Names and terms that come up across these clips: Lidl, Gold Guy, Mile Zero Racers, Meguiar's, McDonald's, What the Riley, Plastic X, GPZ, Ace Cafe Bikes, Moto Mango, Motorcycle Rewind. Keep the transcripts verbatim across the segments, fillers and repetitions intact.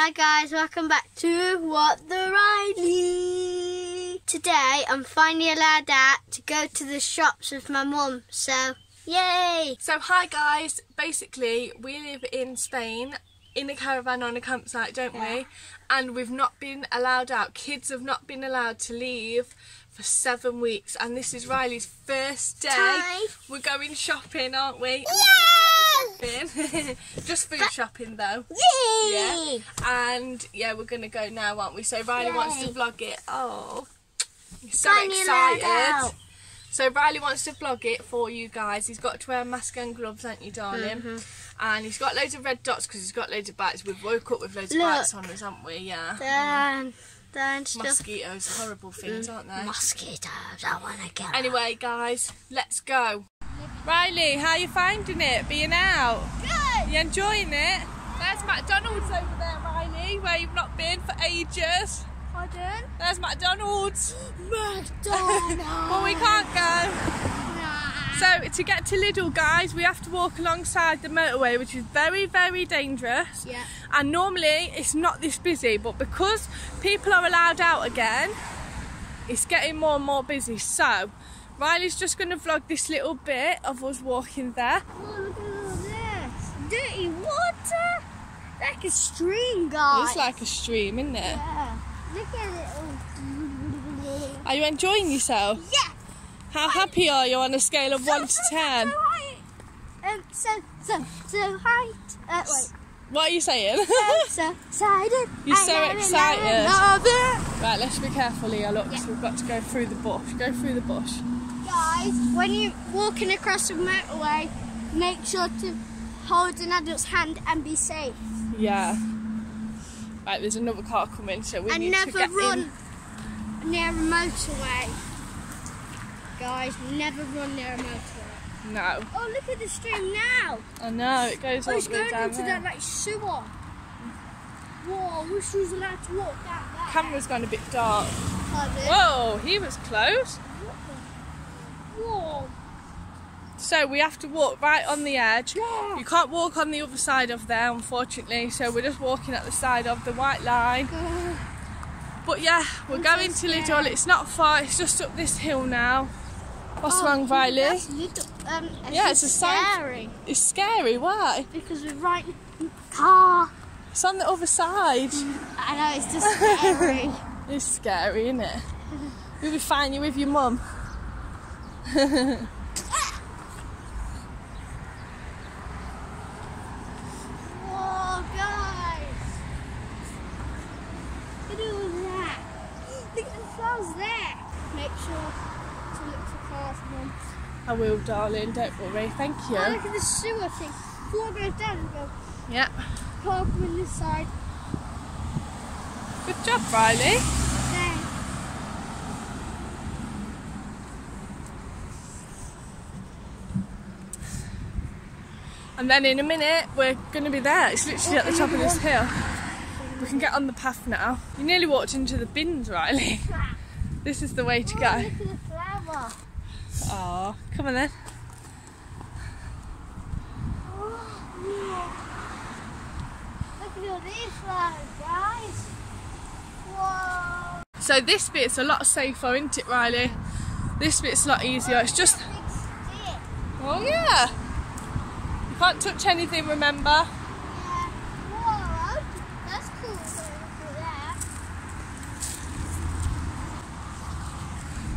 Hi guys, welcome back to What the Riley. Today I'm finally allowed out to go to the shops with my mum, so yay! So hi guys, basically we live in Spain in a caravan on a campsite, don't yeah. we? And we've not been allowed out. Kids have not been allowed to leave for seven weeks and this is Riley's first day. Time. We're going shopping, aren't we? Yeah! Just food shopping though. Yay! Yeah. And yeah, we're gonna go now, aren't we? So Riley Yay. wants to vlog it. Oh, I'm so Find excited! So Riley wants to vlog it for you guys. He's got to wear a mask and gloves, aren't you, darling? Mm-hmm. And he's got loads of red dots because he's got loads of bites. We've woke up with loads Look. of bites on us, haven't we? Yeah. Damn. Mosquitoes, stuff. horrible things, mm. aren't they? Mosquitoes. I wanna get. Anyway, out. guys, let's go. Riley, how are you finding it, being out? Good! You enjoying it? There's McDonald's over there, Riley, where you've not been for ages. Pardon? There's McDonald's. McDonald's! Well, we can't go. Nah. So, to get to Lidl, guys, we have to walk alongside the motorway, which is very, very dangerous. Yeah. And normally, it's not this busy, but because people are allowed out again, it's getting more and more busy, so Riley's just going to vlog this little bit of us walking there. Oh, look at all this. Dirty water. Like a stream, guys. It's like a stream, isn't it? Yeah. Look at it. Are you enjoying yourself? Yeah. How happy are you on a scale of so, one to so, ten? So high. Um, so, so, so high. Uh, wait. What are you saying? I'm so excited. You're so I excited. It. Right, let's be careful here, look, because yeah. we've got to go through the bush. Go through the bush. Guys, when you're walking across the motorway, make sure to hold an adult's hand and be safe. Yeah. Right, there's another car coming, so we and need to get in. And never run near a motorway. Guys, never run near a motorway. No. Oh, look at the stream now. I know, it goes oh, all the way down there. It's going into that like sewer. Whoa, I wish he was allowed to walk down there. Camera's gone a bit dark. Whoa, he was close. So we have to walk right on the edge. Yeah. You can't walk on the other side of there, unfortunately. So we're just walking at the side of the white line. God. But yeah, we're I'm going so to Lidl. It's not far. It's just up this hill now. What's oh, wrong, Riley? Um, yeah, it's, it's a scary. Side. It's scary. Why? Because we're right in the car. It's on the other side. I know. It's just scary. It's scary, isn't it? We'll be fine. You with your mum. I will, darling, don't worry, thank you. Oh, look at the sewer thing. Floor goes down and goes. Yep. Park from this side. Good job, Riley. Thanks. And then in a minute, we're going to be there. It's literally oh, at the top of this hill. We can get on the path now. You nearly walked into the bins, Riley. This is the way to oh, go. Look at the flower. Oh, come on then. Oh, yeah. Look at all these flowers, guys. Whoa. So this bit's a lot safer, isn't it, Riley? This bit's a lot easier. It's just. Oh yeah. You can't touch anything, remember? Yeah. Whoa, that's cool. Look at that.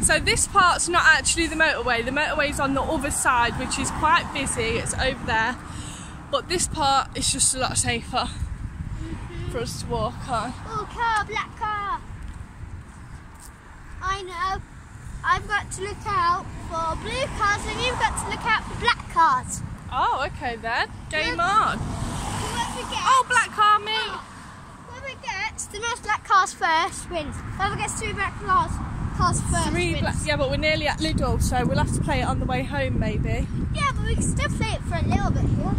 So this part's not actually the motorway. The motorway's on the other side, which is quite busy. It's over there. But this part is just a lot safer mm-hmm. for us to walk on. Oh, car, black car. I know. I've got to look out for blue cars and you've got to look out for black cars. Oh, okay then. Game look, on. We get, oh, black car, me. Oh, whoever gets the most black cars first wins. Whoever gets two black cars First Three black, yeah, but we're nearly at Lidl, so we'll have to play it on the way home, maybe. Yeah, but we can still play it for a little bit here.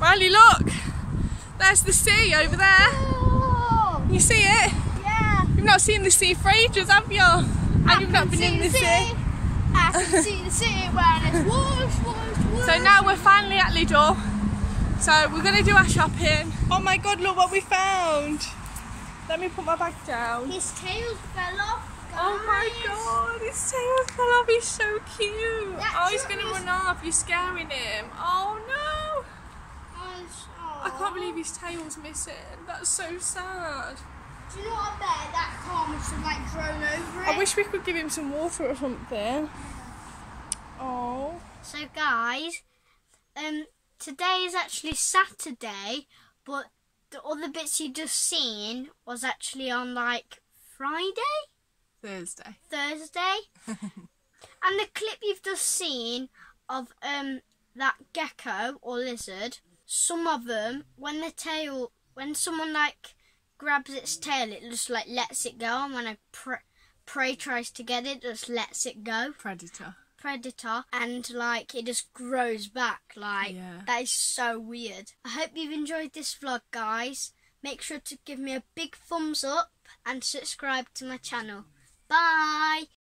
Riley, look! There's the sea over there. Ooh. You see it? Yeah. You've not seen the sea for ages, have you? I and you've not been in the, the sea. sea. I can see the sea where it's washed, washed, washed. So now we're finally at Lidl. So we're going to do our shopping. Oh my god, look what we found. Let me put my bag down. His tail fell off, guys. Oh my god, his tail fell off. He's so cute. That oh, he's going to run off. You're scaring him. Oh no. Oh, I can't believe his tail's missing. That's so sad. Do you know what I bet? That car must have like grown over it. I wish we could give him some water or something. Oh. So guys, um, today is actually Saturday, but the other bits you just seen was actually on like Friday? Thursday. Thursday. And the clip you've just seen of um that gecko or lizard, some of them, when the tail, when someone like grabs its tail, it just like lets it go, and when a pre prey tries to get it, just lets it go. Predator. Predator. And like it just grows back, like yeah. That is so weird. I hope you've enjoyed this vlog, guys. Make sure to give me a big thumbs up and subscribe to my channel. Bye.